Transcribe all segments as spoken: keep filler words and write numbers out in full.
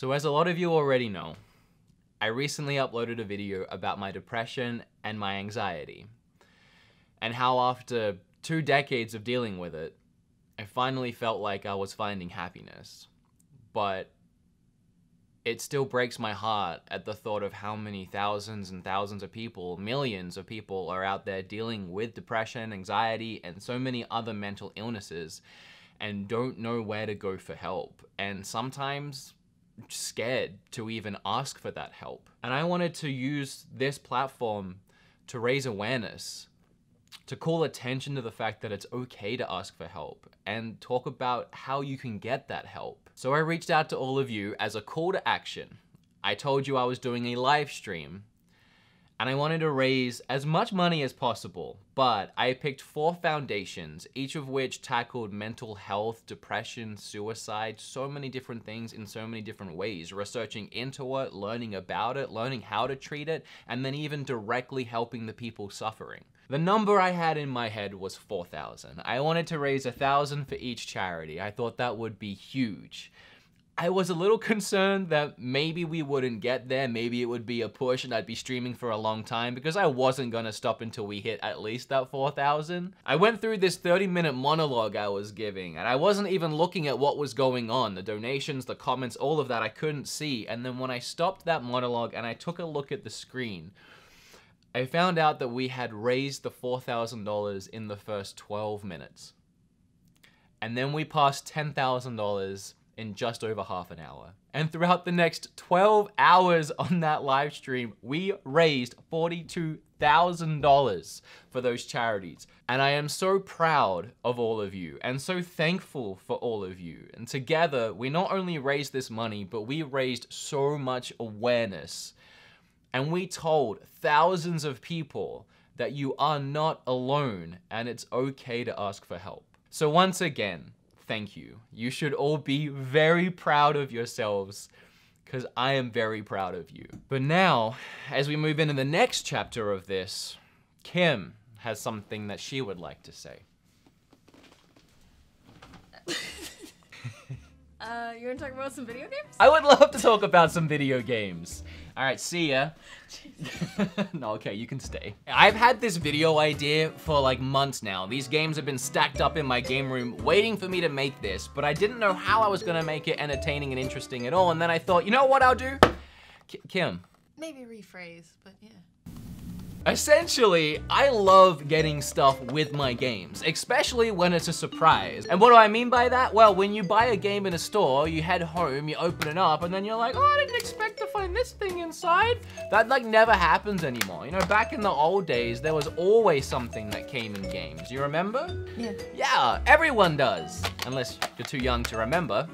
So as a lot of you already know, I recently uploaded a video about my depression and my anxiety, and how after two decades of dealing with it, I finally felt like I was finding happiness. But it still breaks my heart at the thought of how many thousands and thousands of people, millions of people are out there dealing with depression, anxiety, and so many other mental illnesses and don't know where to go for help, and sometimes scared to even ask for that help. And I wanted to use this platform to raise awareness, to call attention to the fact that it's okay to ask for help and talk about how you can get that help. So I reached out to all of you as a call to action. I told you I was doing a live stream and I wanted to raise as much money as possible, but I picked four foundations, each of which tackled mental health, depression, suicide, so many different things in so many different ways, researching into it, learning about it, learning how to treat it, and then even directly helping the people suffering. The number I had in my head was four thousand. I wanted to raise one thousand for each charity. I thought that would be huge. I was a little concerned that maybe we wouldn't get there, maybe it would be a push and I'd be streaming for a long time, because I wasn't gonna stop until we hit at least that four thousand. I went through this thirty minute monologue I was giving, and I wasn't even looking at what was going on, the donations, the comments, all of that, I couldn't see. And then when I stopped that monologue and I took a look at the screen, I found out that we had raised the four thousand dollars in the first twelve minutes. And then we passed ten thousand dollars in just over half an hour. And throughout the next twelve hours on that live stream, we raised forty-two thousand dollars for those charities. And I am so proud of all of you and so thankful for all of you. And together, we not only raised this money, but we raised so much awareness. And we told thousands of people that you are not alone and it's okay to ask for help. So once again, thank you. You should all be very proud of yourselves, because I am very proud of you. But now, as we move into the next chapter of this, Kim has something that she would like to say. Uh, you want to talk about some video games? I would love to talk about some video games. All right, see ya. No, okay, you can stay. I've had this video idea for like months now. These games have been stacked up in my game room waiting for me to make this, but I didn't know how I was gonna make it entertaining and interesting at all. And then I thought, you know what I'll do? K- Kim. Maybe rephrase, but yeah. Essentially, I love getting stuff with my games, especially when it's a surprise. And what do I mean by that? Well, when you buy a game in a store, you head home, you open it up, and then you're like, oh, I didn't expect to find this thing inside. That like never happens anymore. You know, back in the old days, there was always something that came in games. You remember? Yeah. Yeah, everyone does. Unless you're too young to remember.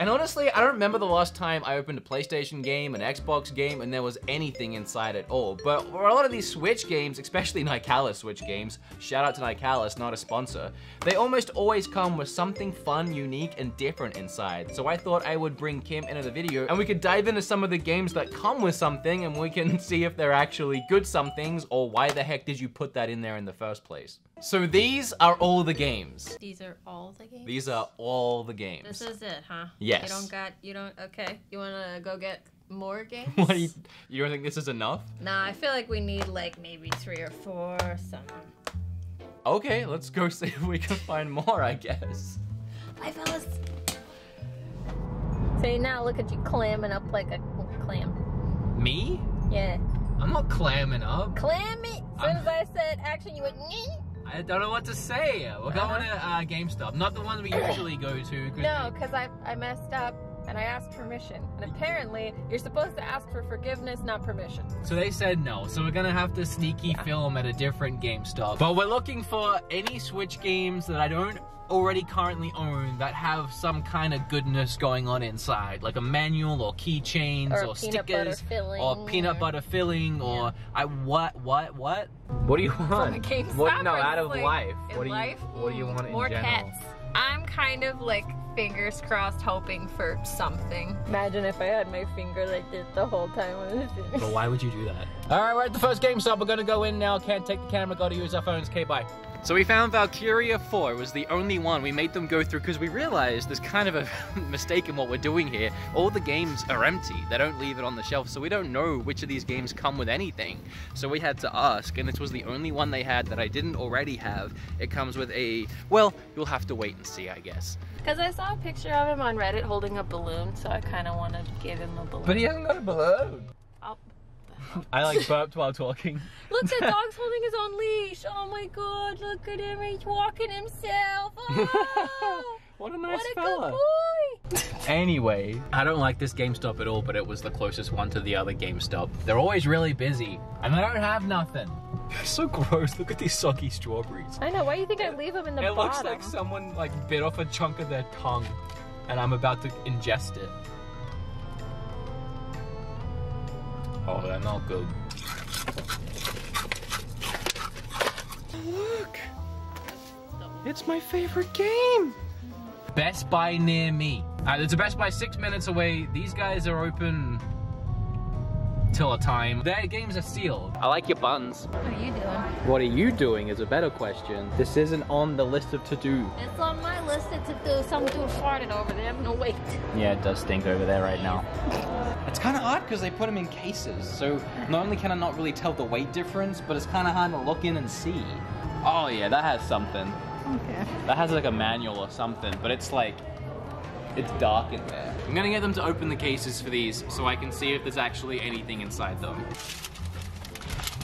And honestly, I don't remember the last time I opened a PlayStation game, an Xbox game, and there was anything inside at all. But for a lot of these Switch games, especially Nicalis Switch games, shout out to Nicalis, not a sponsor, they almost always come with something fun, unique, and different inside. So I thought I would bring Kim into the video and we could dive into some of the games that come with something and we can see if they're actually good somethings or why the heck did you put that in there in the first place. So these are all the games. These are all the games? These are all the games. This is it, huh? Yes. You don't got, you don't, okay. You wanna go get more games? What do you, you don't think this is enough? Nah, I feel like we need like maybe three or four or something. Okay, let's go see if we can find more, I guess. Bye, fellas. So now look at you clamming up like a clam. Me? Yeah. I'm not clamming up. Clam it! As soon as I said action, you went, nee. I don't know what to say. We're going to uh, GameStop, not the one we usually go to. Cause no, because I, I messed up and I asked permission. And apparently, you're supposed to ask for forgiveness, not permission. So they said no. So we're going to have to sneaky yeah. film at a different GameStop. But we're looking for any Switch games that I don't already currently own that have some kind of goodness going on inside, like a manual or keychains or, or stickers filling, or peanut or... butter filling or yeah. I what what what what do you want from a what, no out of like, life what do you life? what do you want more in general? Cats. I'm kind of like fingers crossed hoping for something. Imagine if I had my finger like this the whole time. But why would you do that? All right, we're at the first GameStop. We're gonna go in now. Can't take the camera, gotta use our phones. Okay, bye. So we found Valkyria four was the only one we made them go through because we realized there's kind of a mistake in what we're doing here. All the games are empty. They don't leave it on the shelf, so we don't know which of these games come with anything. So we had to ask, and this was the only one they had that I didn't already have. It comes with a, well, you'll have to wait and see, I guess. Because I saw a picture of him on Reddit holding a balloon, so I kind of want to give him a balloon. But he hasn't got a balloon. I'll... I like burped while talking. Look, that dog's holding his own leash. Oh my god, look at him. He's walking himself. Oh, what a nice what a fella. Good boy. Anyway, I don't like this GameStop at all, but it was the closest one to the other GameStop. They're always really busy, and they don't have nothing. They're so gross. Look at these soggy strawberries. I know. Why do you think it, I leave them in the it bottom? It looks like someone like bit off a chunk of their tongue, and I'm about to ingest it. Oh, they're not good. Look! It's my favorite game! Best Buy near me. Alright, there's a Best Buy six minutes away. These guys are open till a time. Their games are sealed. I like your buns. What are you doing? What are you doing is a better question. This isn't on the list of to-do. It's on my list of to-do. Some dude farted over there. No, wait. Yeah, it does stink over there right now. It's kind of odd because they put them in cases, so not only can I not really tell the weight difference, but it's kind of hard to look in and see. Oh yeah, that has something. Okay. That has like a manual or something, but it's like, it's dark in there. I'm gonna get them to open the cases for these so I can see if there's actually anything inside them.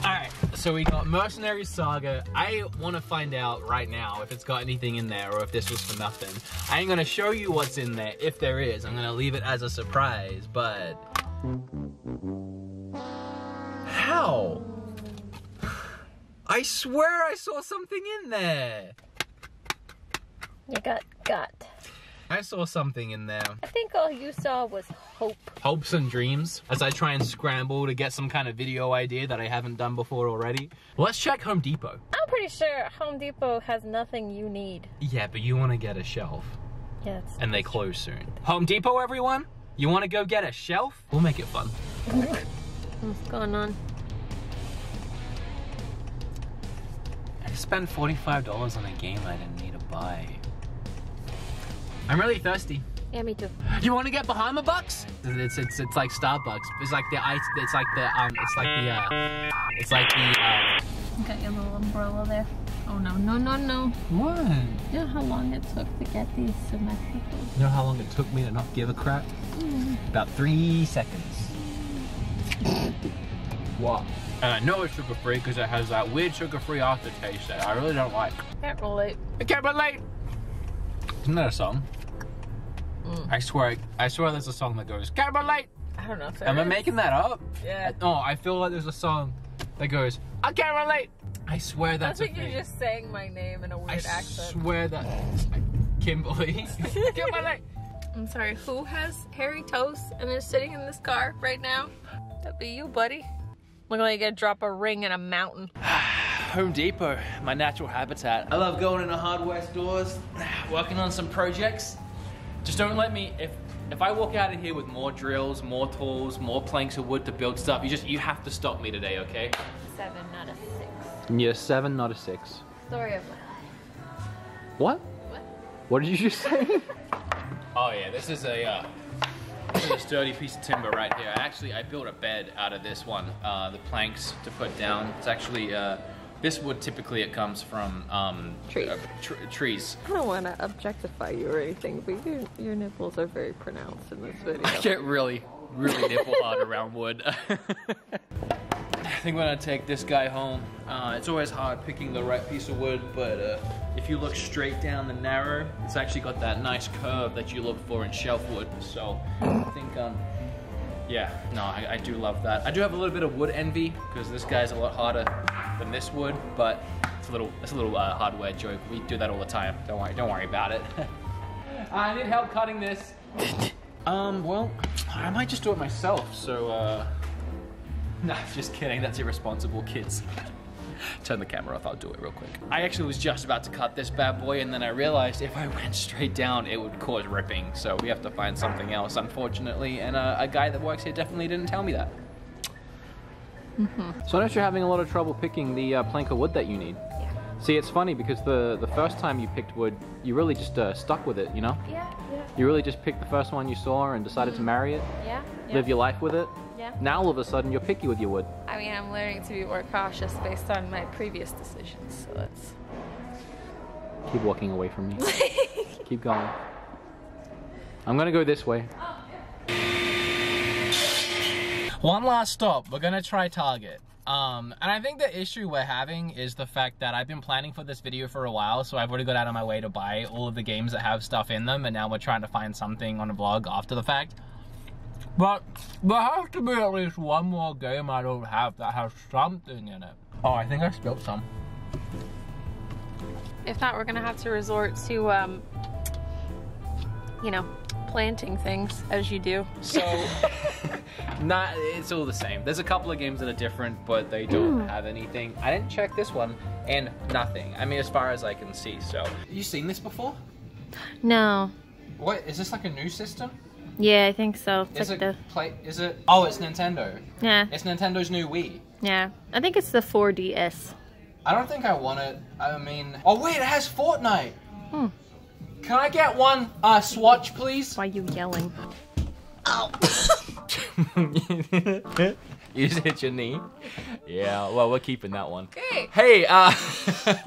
Alright, so we got Mercenary Saga. I want to find out right now if it's got anything in there or if this was for nothing. I ain't gonna show you what's in there, if there is. I'm gonna leave it as a surprise, but... How? I swear I saw something in there! You got gut. I saw something in there. I think all you saw was hope. Hopes and dreams, as I try and scramble to get some kind of video idea that I haven't done before already. Let's check Home Depot. I'm pretty sure Home Depot has nothing you need. Yeah, but you want to get a shelf. Yes. Yeah, and they close soon. Home Depot, everyone? You want to go get a shelf? We'll make it fun. What's going on? I spent forty-five dollars on a game I didn't need to buy. I'm really thirsty. Yeah, me too. You want to get Bahama Bucks? It's it's it's like Starbucks. It's like the ice. It's like the um. It's like the uh. It's like the. Uh... You got your little umbrella there. Oh no no no no. What? You know how long it took to get these to Mexico? You know how long it took me to not give a crap? Mm. About three seconds. What? And I know it's sugar-free because it has that weird sugar-free aftertaste that I really don't like. Can't relate. I can't relate. Isn't that a song? Mm. I swear, I swear there's a song that goes, can't relate! I don't know. Am I making that up? Yeah. No, I feel like there's a song that goes, I can't relate! I swear that's, that's a thing. I think you just sang my name in a weird I accent. I swear that... Kimberly. Can't relate! I'm sorry, who has hairy toes and is sitting in this car right now? That'd be you, buddy. Looking like you're gonna drop a ring in a mountain. Home Depot, my natural habitat. I love going into hardware stores, working on some projects. Just don't let me, if if I walk out of here with more drills, more tools, more planks of wood to build stuff, you just, you have to stop me today, okay? Seven, not a six. Yeah, seven, not a six. Story of my life. What? What? What did you just say? Oh yeah, this is a, uh, this is a sturdy piece of timber right here. I actually, I built a bed out of this one. Uh, the planks to put down, it's actually, uh, this wood, typically it comes from um, trees. Uh, tr trees. I don't want to objectify you or anything, but your, your nipples are very pronounced in this video. I get really, really nipple hard around wood. I think we're going to take this guy home. Uh, it's always hard picking the right piece of wood, but uh, if you look straight down the narrow, it's actually got that nice curve that you look for in shelf wood. So I think... Um, Yeah, no, I, I do love that. I do have a little bit of wood envy because this guy's a lot harder than this wood, but it's a little, it's a little uh, hardware joke. We do that all the time. Don't worry, don't worry about it. I need help cutting this. um, well, I might just do it myself. So, uh, nah, just kidding. That's irresponsible, kids. Turn the camera off, I'll do it real quick. I actually was just about to cut this bad boy and then I realized if I went straight down it would cause ripping, so we have to find something else, unfortunately, and uh, a guy that works here definitely didn't tell me that. Mm-hmm. So I noticed you're having a lot of trouble picking the uh, plank of wood that you need. Yeah. See, it's funny because the the first time you picked wood, you really just uh, stuck with it, you know? Yeah, yeah. You really just picked the first one you saw and decided to marry it. Yeah, yeah. Live your life with it. Yeah. Now all of a sudden you're picky with your wood. I mean, I'm learning to be more cautious based on my previous decisions, so that's... Keep walking away from me. Keep going. I'm gonna go this way. Oh, yeah. One last stop, we're gonna try Target. Um, and I think the issue we're having is the fact that I've been planning for this video for a while, so I've already got out of my way to buy all of the games that have stuff in them, and now we're trying to find something on a vlog after the fact. But there has to be at least one more game I don't have that has something in it. Oh, I think I spilled some. If not, we're gonna have to resort to, um, you know, planting things, as you do. So... Not, it's all the same. There's a couple of games that are different, but they don't have anything. I didn't check this one, and nothing. I mean, as far as I can see, so. Have you seen this before? No. What, is this like a new system? Yeah, I think so. It's is like it the... play, is it, oh, it's Nintendo. Yeah. It's Nintendo's new Wii. Yeah, I think it's the four D S. I don't think I want it, I mean, oh wait, it has Fortnite. Hmm. Can I get one uh, swatch, please? Why are you yelling? Ow. You just hit your knee. Yeah, well, we're keeping that one. Great. Hey, uh,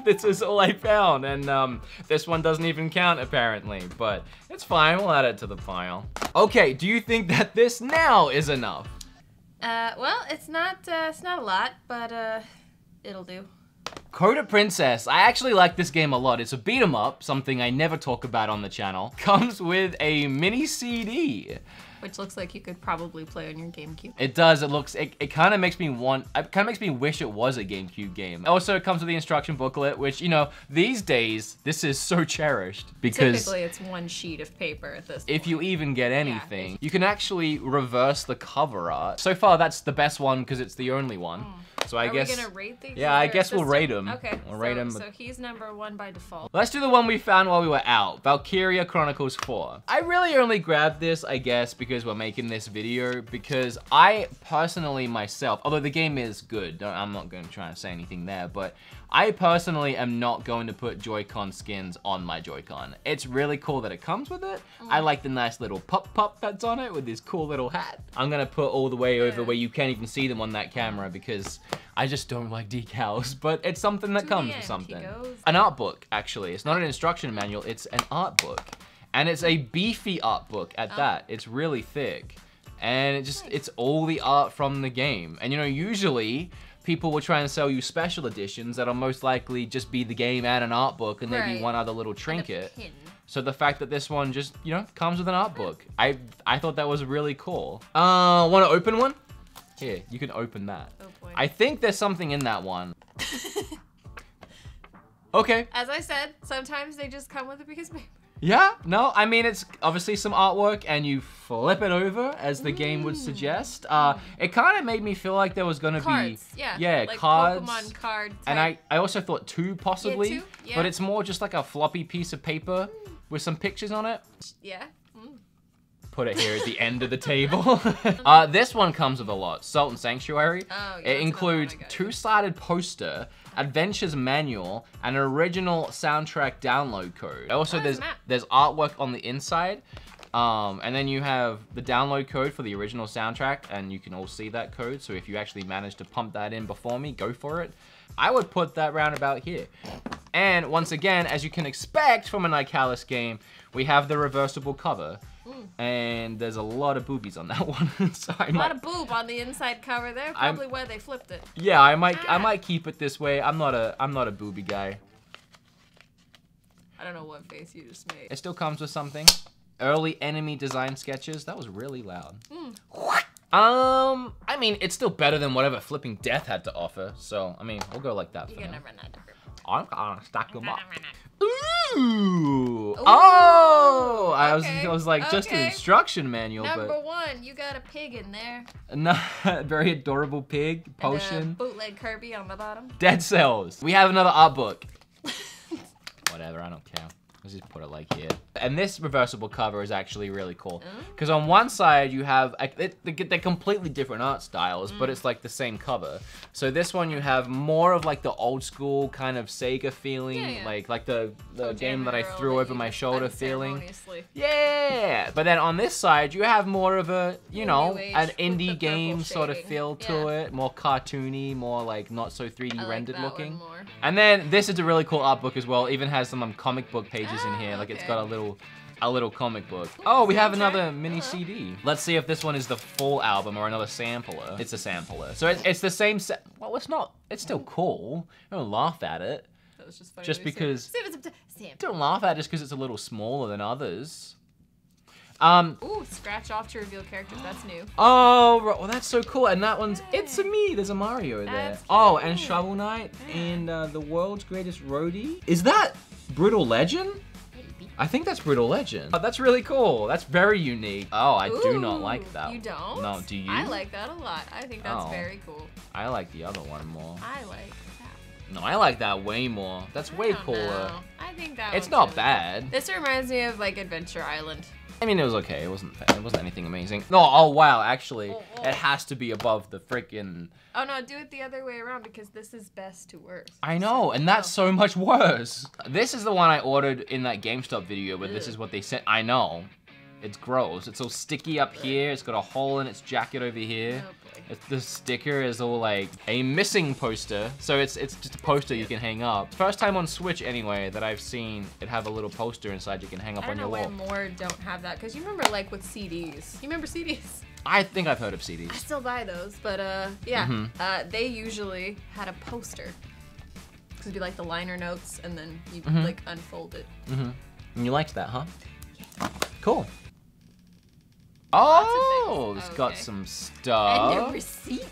this is all I found, and um, this one doesn't even count apparently, but it's fine, we'll add it to the pile. Okay, do you think that this now is enough? Uh, well, it's not, uh, it's not a lot, but uh, it'll do. Code of Princess. I actually like this game a lot. It's a beat 'em up, something I never talk about on the channel. Comes with a mini C D. Which looks like you could probably play on your GameCube. It does, it looks, it, it kind of makes me want, it kind of makes me wish it was a GameCube game. Also, it comes with the instruction booklet, which, you know, these days, this is so cherished because- Typically, it's one sheet of paper at this point. If you even get anything. Yeah. You can actually reverse the cover art. So far, that's the best one because it's the only one. Mm. So I Are guess- Are we gonna rate these? Yeah, I guess system? we'll rate them. Okay, we'll so, rate them. So he's number one by default. Let's do the one we found while we were out, Valkyria Chronicles four. I really only grabbed this, I guess, because we're making this video, because I personally myself, although the game is good, don't, I'm not going to try and say anything there, but I personally am not going to put Joy-Con skins on my Joy-Con. It's really cool that it comes with it. Mm. I like the nice little pop-pop that's on it with this cool little hat. I'm going to put all the way over yeah. where you can't even see them on that camera because I just don't like decals, but it's something that to comes with something. An art book, actually. It's not an instruction manual, it's an art book. And it's a beefy art book at oh. that. It's really thick. And it just, nice. It's all the art from the game. And you know, usually people will try and sell you special editions that'll most likely just be the game and an art book and right. maybe one other little trinket. So the fact that this one just, you know, comes with an art book. I I thought that was really cool. Uh, wanna open one? Here, you can open that. Oh boy. I think there's something in that one. Okay. As I said, sometimes they just come with a piece of paper. Yeah, no, I mean, it's obviously some artwork and you flip it over as the mm. game would suggest. Uh, it kind of made me feel like there was going to be- Cards, yeah. Yeah, like cards. Pokemon card type. And I, I also thought two possibly, yeah, two? Yeah. But it's more just like a floppy piece of paper mm. with some pictures on it. Yeah. Mm. Put it here at the end of the table. uh, this one comes with a lot, Salt and Sanctuary. Oh, yeah, it includes two-sided poster, Adventures manual, and an original soundtrack download code. Also, oh, there's there's artwork on the inside, um, and then you have the download code for the original soundtrack, and you can all see that code, so if you actually manage to pump that in before me, go for it. I would put that roundabout here. And once again, as you can expect from a Nicalis game, we have the reversible cover. Mm. And there's a lot of boobies on that one. so I a might, lot of boob on the inside cover there. Probably I'm, where they flipped it. Yeah, I might, ah. I might keep it this way. I'm not a, I'm not a booby guy. I don't know what face you just made. It still comes with something. Early enemy design sketches. That was really loud. Mm. Um, I mean, it's still better than whatever Flipping Death had to offer. So I mean, we'll go like that. You're for gonna now. run out of room. I'm gonna stack them up. Ooh. Ooh! Oh! Okay. I was, I was like, okay. just an instruction manual. Number but... one, you got a pig in there. No, very adorable pig potion. And a bootleg Kirby on the bottom. Dead Cells. We have another art book. Whatever, I don't care. Let's just put it like here. And this reversible cover is actually really cool. Because on one side you have, they're completely different art styles, mm. but it's like the same cover. So this one you have more of like the old school kind of Sega feeling, yeah, yeah. like like the, the oh, game that I threw over my shoulder feeling. Yeah! But then on this side you have more of a, you know, an indie game sort of feel to yeah. it. More cartoony, more like not so three D I rendered like looking. And then this is a really cool art book as well. Even has some um, comic book pages in here, like okay. it's got a little a little comic book. Oh, we have another mini C D. Let's see if this one is the full album or another sampler. It's a sampler. So it's, it's the same, sa well it's not, it's still cool. Don't laugh at it. That was just funny. Just because, don't laugh at it just because it's a little smaller than others. Um, Ooh, scratch off to reveal characters, that's new. Oh, well that's so cool. And that one's, hey. It's a me, there's a Mario there. Oh, and Shovel Knight yeah. and uh, the world's greatest roadie. Is that Brutal Legend? I think that's Brutal Legend. Oh, that's really cool. That's very unique. Oh, I Ooh, do not like that. You don't? No, do you? I like that a lot. I think that's oh, very cool. I like the other one more. I like that. No, I like that way more. That's I way cooler. Know. I think that It's not really bad. Cool. This reminds me of like Adventure Island. I mean, it was okay. It wasn't it wasn't anything amazing. No, oh wow, actually, oh, oh. it has to be above the freaking. Oh no, do it the other way around because this is best to worst. I know, so, and that's oh. so much worse. This is the one I ordered in that GameStop video, but Ugh. this is what they sent. I know, it's gross. It's all sticky up here. It's got a hole in its jacket over here. Oh, It's, the sticker is all like a missing poster, so it's it's just a poster you can hang up. First time on Switch anyway that I've seen it have a little poster inside you can hang up on your wall. I don't know why more don't have that, because you remember like with C Ds. You remember C Ds? I think I've heard of C Ds. I still buy those, but uh, yeah, mm-hmm. uh, they usually had a poster. Because it'd be like the liner notes, and then you mm-hmm. like unfold it. Mm-hmm. And you liked that, huh? Yeah. Cool. Oh, it's okay. got some stuff. And a receipt.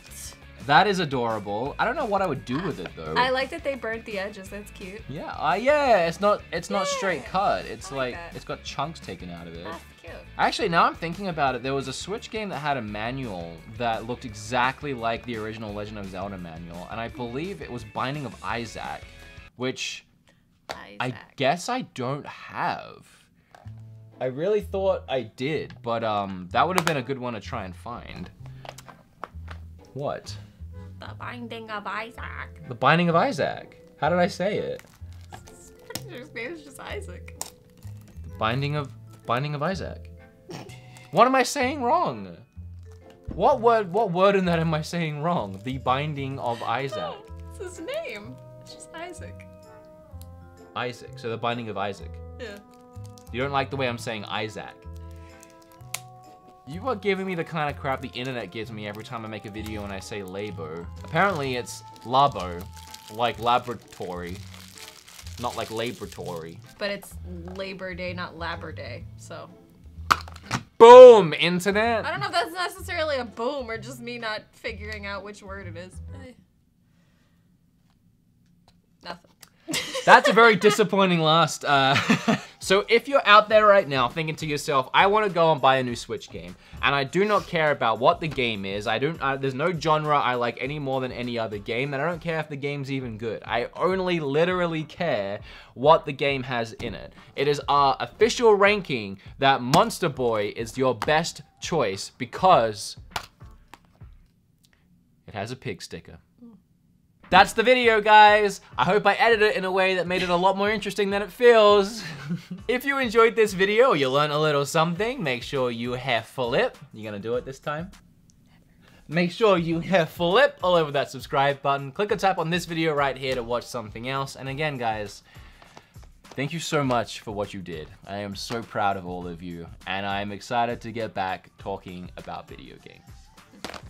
That is adorable. I don't know what I would do with it though. I like that they burnt the edges. That's cute. Yeah, uh, yeah. It's not, it's yeah. not straight cut. It's I like, like it's got chunks taken out of it. That's cute. Actually, now I'm thinking about it, there was a Switch game that had a manual that looked exactly like the original Legend of Zelda manual, and I believe it was Binding of Isaac, which Isaac. I guess I don't have. I really thought I did, but um, that would have been a good one to try and find. What? The Binding of Isaac. The Binding of Isaac. How did I say it? His name is just Isaac. The Binding of Binding of Isaac. What am I saying wrong? What word? What word in that am I saying wrong? The Binding of Isaac. No, it's his name. It's just Isaac. Isaac. So the Binding of Isaac. Yeah. You don't like the way I'm saying Isaac. You are giving me the kind of crap the internet gives me every time I make a video and I say labo. Apparently it's labo, like laboratory, not like laboratory. But it's Labor Day, not Labor Day, so. Boom, internet! I don't know if that's necessarily a boom or just me not figuring out which word it is. Eh. Nothing. That's a very disappointing last. Uh, so if you're out there right now thinking to yourself, I want to go and buy a new Switch game, and I do not care about what the game is. I don't. Uh, there's no genre I like any more than any other game, and I don't care if the game's even good. I only literally care what the game has in it. It is our official ranking that Monster Boy is your best choice because it has a pig sticker. That's the video, guys. I hope I edited it in a way that made it a lot more interesting than it feels. If you enjoyed this video or you learned a little something, make sure you have flip. You gonna do it this time? Make sure you have flip all over that subscribe button. Click or tap on this video right here to watch something else. And again, guys, thank you so much for what you did. I am so proud of all of you, and I'm excited to get back talking about video games.